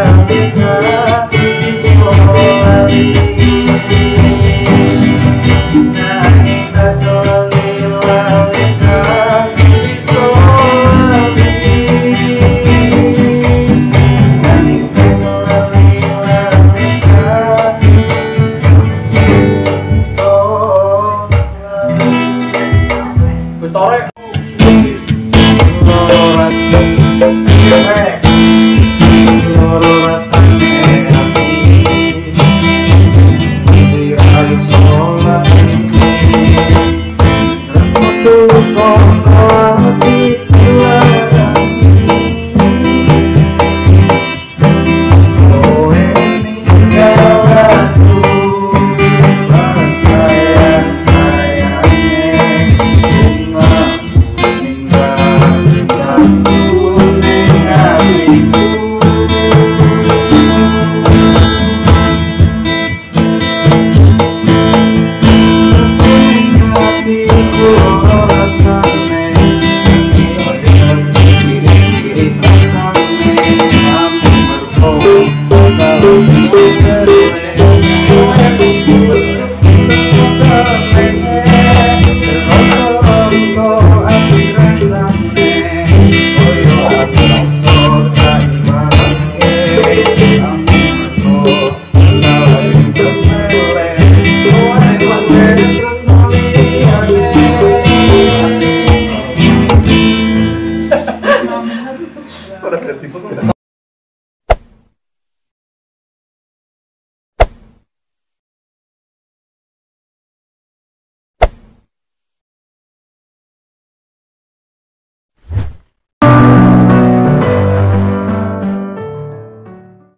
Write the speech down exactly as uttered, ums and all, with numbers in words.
Feel